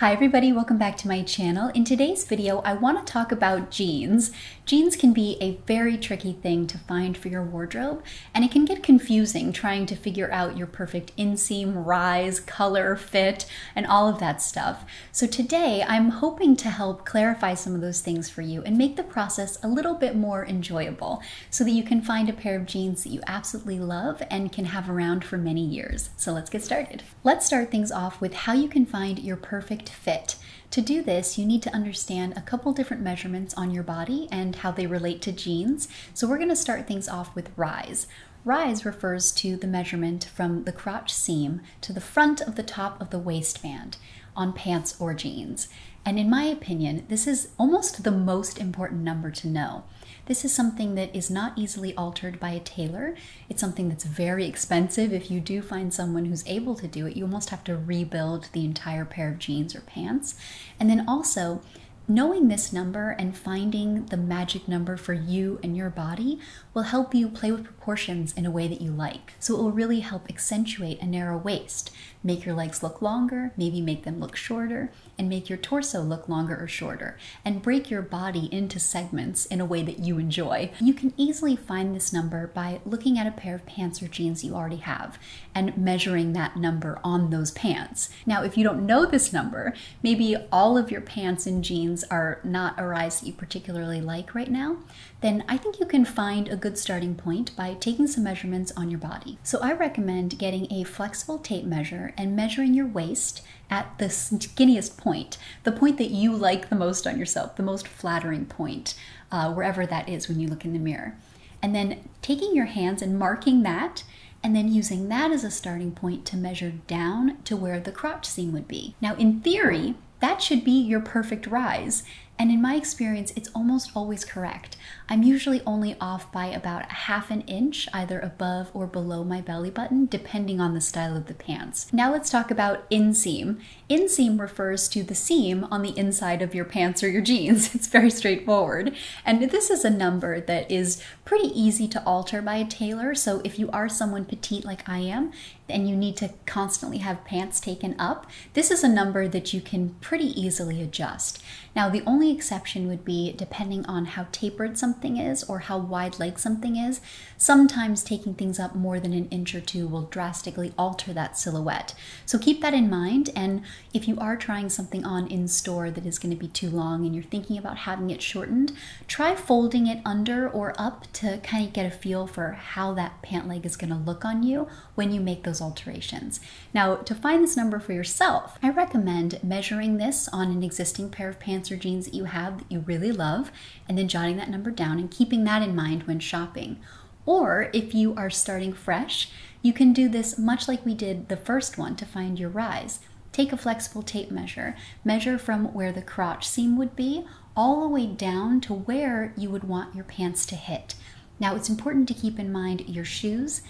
Hi everybody, welcome back to my channel. In today's video, I want to talk about jeans. Jeans can be a very tricky thing to find for your wardrobe, and it can get confusing trying to figure out your perfect inseam, rise, color, fit, and all of that stuff. So today, I'm hoping to help clarify some of those things for you and make the process a little bit more enjoyable so that you can find a pair of jeans that you absolutely love and can have around for many years. So let's get started. Let's start things off with how you can find your perfect fit. To do this, you need to understand a couple different measurements on your body and how they relate to jeans. So we're going to start things off with rise. Rise refers to the measurement from the crotch seam to the front of the top of the waistband on pants or jeans. And in my opinion, this is almost the most important number to know. This is something that is not easily altered by a tailor. It's something that's very expensive. If you do find someone who's able to do it, you almost have to rebuild the entire pair of jeans or pants. And then also, knowing this number and finding the magic number for you and your body will help you play with proportions in a way that you like. So it will really help accentuate a narrow waist, make your legs look longer, maybe make them look shorter, and make your torso look longer or shorter, and break your body into segments in a way that you enjoy. You can easily find this number by looking at a pair of pants or jeans you already have and measuring that number on those pants. Now, if you don't know this number, maybe all of your pants and jeans are not a rise that you particularly like right now, then I think you can find a good starting point by taking some measurements on your body. So I recommend getting a flexible tape measure and measuring your waist at the skinniest point, the point that you like the most on yourself, the most flattering point, wherever that is when you look in the mirror. And then taking your hands and marking that, and then using that as a starting point to measure down to where the crotch seam would be. Now, in theory, that should be your perfect rise. And in my experience, it's almost always correct. I'm usually only off by about a half an inch, either above or below my belly button, depending on the style of the pants. Now let's talk about inseam. Inseam refers to the seam on the inside of your pants or your jeans. It's very straightforward. And this is a number that is pretty easy to alter by a tailor. So if you are someone petite like I am, and you need to constantly have pants taken up, this is a number that you can pretty easily adjust. Now, the only exception would be depending on how tapered something is or how wide leg something is. Sometimes taking things up more than an inch or two will drastically alter that silhouette. So keep that in mind, and if you are trying something on in store that is going to be too long and you're thinking about having it shortened, try folding it under or up to kind of get a feel for how that pant leg is going to look on you when you make those alterations. Now, to find this number for yourself, I recommend measuring this on an existing pair of pants or jeans that you have that you really love, and then jotting that number down and keeping that in mind when shopping. Or if you are starting fresh, you can do this much like we did the first one to find your rise. Take a flexible tape measure, measure from where the crotch seam would be all the way down to where you would want your pants to hit. Now, it's important to keep in mind your shoes,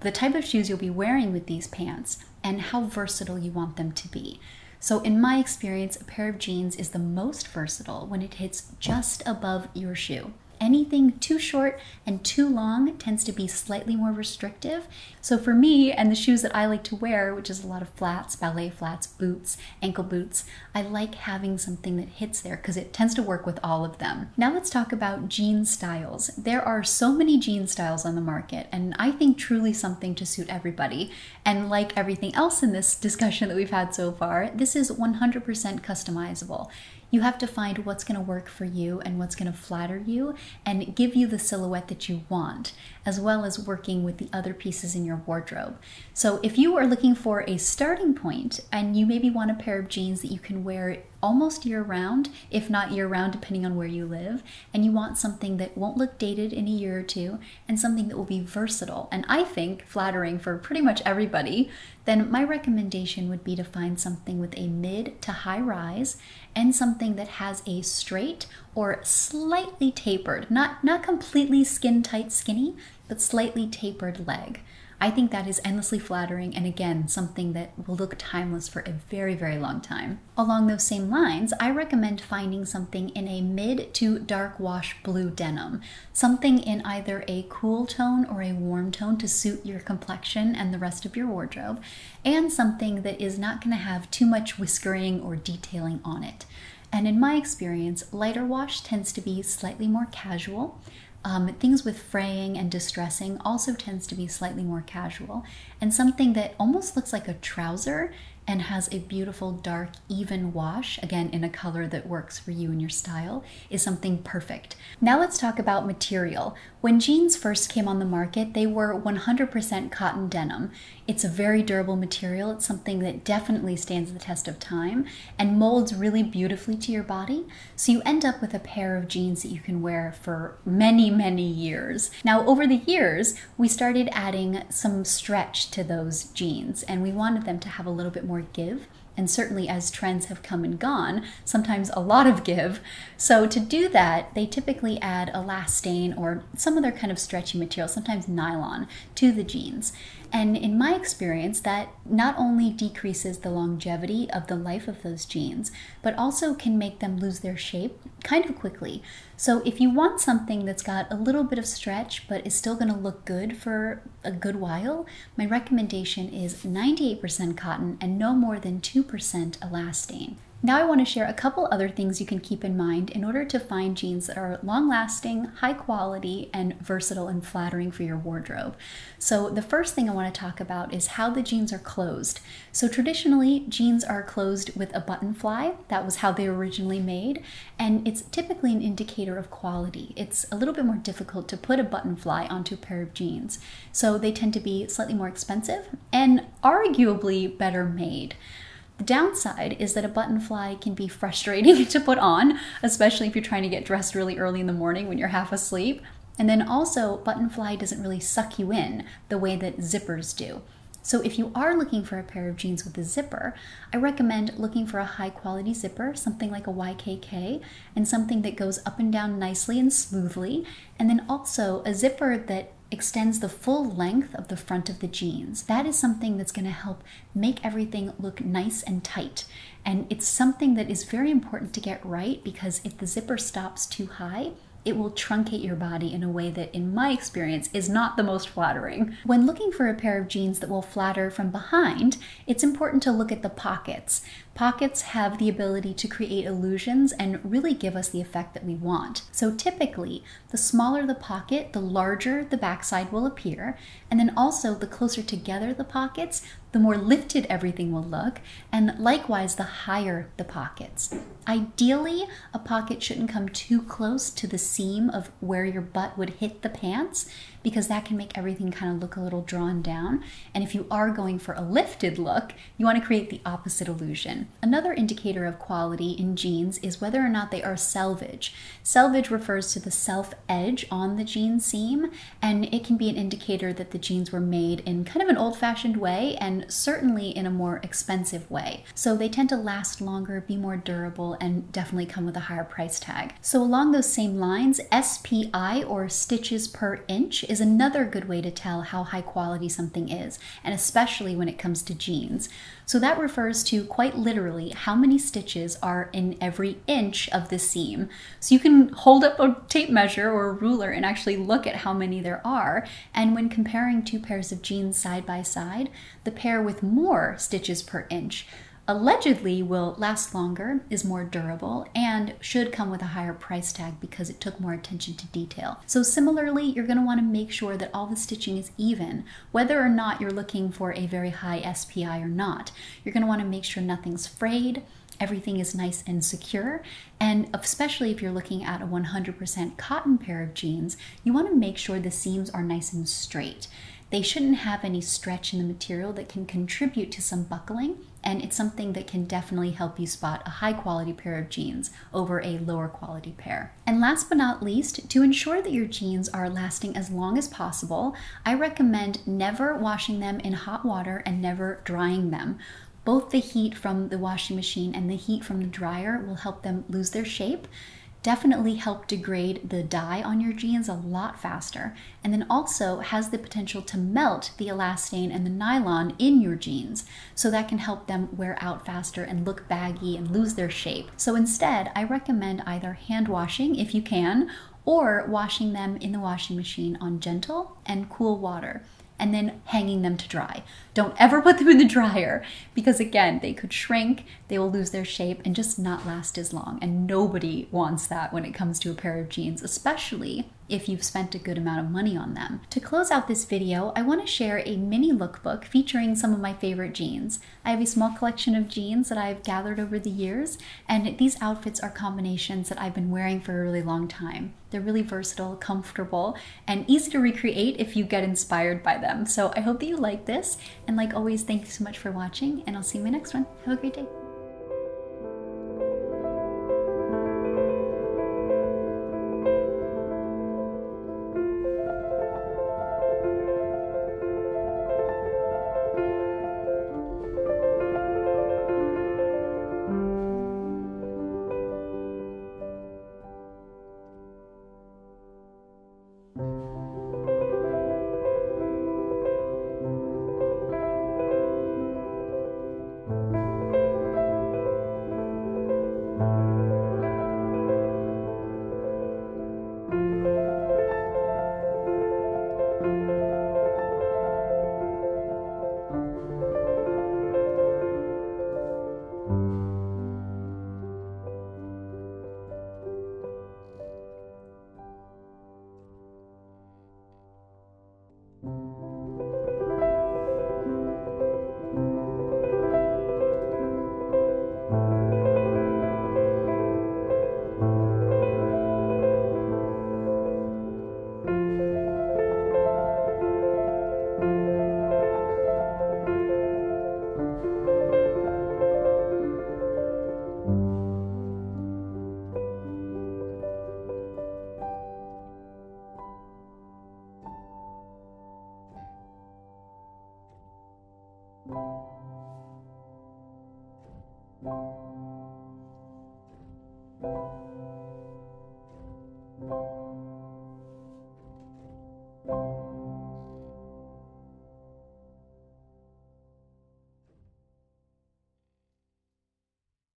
the type of shoes you'll be wearing with these pants, and how versatile you want them to be. So in my experience, a pair of jeans is the most versatile when it hits just above your shoe. Anything too short and too long tends to be slightly more restrictive. So for me and the shoes that I like to wear, which is a lot of flats, ballet flats, boots, ankle boots, I like having something that hits there because it tends to work with all of them. Now let's talk about jean styles. There are so many jean styles on the market, and I think truly something to suit everybody. And like everything else in this discussion that we've had so far, this is 100% customizable. You have to find what's going to work for you and what's going to flatter you and give you the silhouette that you want, as well as working with the other pieces in your wardrobe. So if you are looking for a starting point and you maybe want a pair of jeans that you can wear almost year-round, if not year-round, depending on where you live, and you want something that won't look dated in a year or two and something that will be versatile and I think flattering for pretty much everybody, then my recommendation would be to find something with a mid to high rise and something that has a straight or slightly tapered, not completely skin tight skinny, but slightly tapered leg. I think that is endlessly flattering and again, something that will look timeless for a very, very long time. Along those same lines, I recommend finding something in a mid to dark wash blue denim. Something in either a cool tone or a warm tone to suit your complexion and the rest of your wardrobe, and something that is not going to have too much whiskering or detailing on it. And in my experience, lighter wash tends to be slightly more casual. Things with fraying and distressing also tends to be slightly more casual, and something that almost looks like a trouser and has a beautiful dark even wash, again in a color that works for you and your style, is something perfect. Now let's talk about material. When jeans first came on the market, they were 100% cotton denim. It's a very durable material. It's something that definitely stands the test of time and molds really beautifully to your body. So you end up with a pair of jeans that you can wear for many, many years. Now over the years, we started adding some stretch to those jeans, and we wanted them to have a little bit more give, and certainly as trends have come and gone, sometimes a lot of give. So to do that, they typically add elastane or some other kind of stretchy material, sometimes nylon, to the jeans. And in my experience, that not only decreases the longevity of the life of those jeans, but also can make them lose their shape kind of quickly. So if you want something that's got a little bit of stretch, but is still gonna look good for a good while, my recommendation is 98% cotton and no more than 2% elastane. Now I want to share a couple other things you can keep in mind in order to find jeans that are long-lasting, high quality, and versatile and flattering for your wardrobe. So the first thing I want to talk about is how the jeans are closed. So traditionally, jeans are closed with a button fly. That was how they were originally made, and it's typically an indicator of quality. It's a little bit more difficult to put a button fly onto a pair of jeans, so they tend to be slightly more expensive and arguably better made. The downside is that a button fly can be frustrating to put on, especially if you're trying to get dressed really early in the morning when you're half asleep. And then also, button fly doesn't really suck you in the way that zippers do. So if you are looking for a pair of jeans with a zipper, I recommend looking for a high quality zipper, something like a YKK, and something that goes up and down nicely and smoothly. And then also a zipper that extends the full length of the front of the jeans. That is something that's going to help make everything look nice and tight. And it's something that is very important to get right, because if the zipper stops too high, it will truncate your body in a way that, in my experience, is not the most flattering. When looking for a pair of jeans that will flatter from behind, it's important to look at the pockets. Pockets have the ability to create illusions and really give us the effect that we want. So typically, the smaller the pocket, the larger the backside will appear, and then also the closer together the pockets, the more lifted everything will look, and likewise, the higher the pockets. Ideally, a pocket shouldn't come too close to the seam of where your butt would hit the pants, because that can make everything kind of look a little drawn down. And if you are going for a lifted look, you want to create the opposite illusion. Another indicator of quality in jeans is whether or not they are selvage. Selvage refers to the self edge on the jean seam, and it can be an indicator that the jeans were made in kind of an old-fashioned way, and certainly in a more expensive way. So they tend to last longer, be more durable, and definitely come with a higher price tag. So along those same lines, SPI, or stitches per inch, is another good way to tell how high quality something is, and especially when it comes to jeans. So that refers to quite literally how many stitches are in every inch of the seam. So you can hold up a tape measure or a ruler and actually look at how many there are. And when comparing two pairs of jeans side by side, the pair with more stitches per inch allegedly will last longer, is more durable, and should come with a higher price tag because it took more attention to detail. So similarly, you're going to want to make sure that all the stitching is even, whether or not you're looking for a very high SPI or not. You're going to want to make sure nothing's frayed, everything is nice and secure, and especially if you're looking at a 100% cotton pair of jeans, you want to make sure the seams are nice and straight. They shouldn't have any stretch in the material that can contribute to some buckling, and it's something that can definitely help you spot a high quality pair of jeans over a lower quality pair. And last but not least, to ensure that your jeans are lasting as long as possible, I recommend never washing them in hot water and never drying them. Both the heat from the washing machine and the heat from the dryer will help them lose their shape. definitely help degrade the dye on your jeans a lot faster, and then also has the potential to melt the elastane and the nylon in your jeans, so that can help them wear out faster and look baggy and lose their shape. So instead, I recommend either hand washing if you can, or washing them in the washing machine on gentle and cool water, and then hanging them to dry. Don't ever put them in the dryer because, again, they could shrink, they will lose their shape and just not last as long. And nobody wants that when it comes to a pair of jeans, especially if you've spent a good amount of money on them. To close out this video, I want to share a mini lookbook featuring some of my favorite jeans. I have a small collection of jeans that I've gathered over the years, and these outfits are combinations that I've been wearing for a really long time. They're really versatile, comfortable, and easy to recreate if you get inspired by them. So I hope that you like this, and like always, thank you so much for watching, and I'll see you in my next one. Have a great day.